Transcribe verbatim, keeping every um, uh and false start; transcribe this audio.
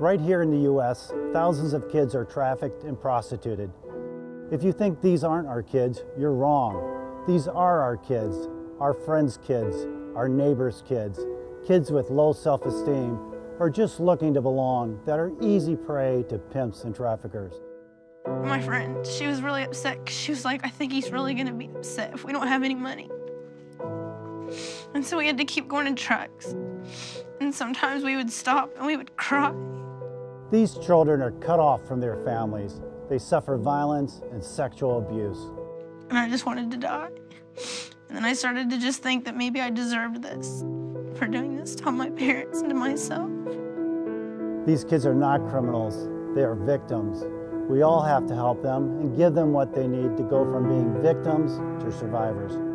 Right here in the U S, thousands of kids are trafficked and prostituted. If you think these aren't our kids, you're wrong. These are our kids, our friends' kids, our neighbors' kids, kids with low self-esteem, or just looking to belong, that are easy prey to pimps and traffickers. My friend, she was really upset. She was like, I think he's really gonna be upset if we don't have any money. And so we had to keep going in trucks. And sometimes we would stop and we would cry. These children are cut off from their families. They suffer violence and sexual abuse. And I just wanted to die. And then I started to just think that maybe I deserved this for doing this to my parents and to myself. These kids are not criminals. They are victims. We all have to help them and give them what they need to go from being victims to survivors.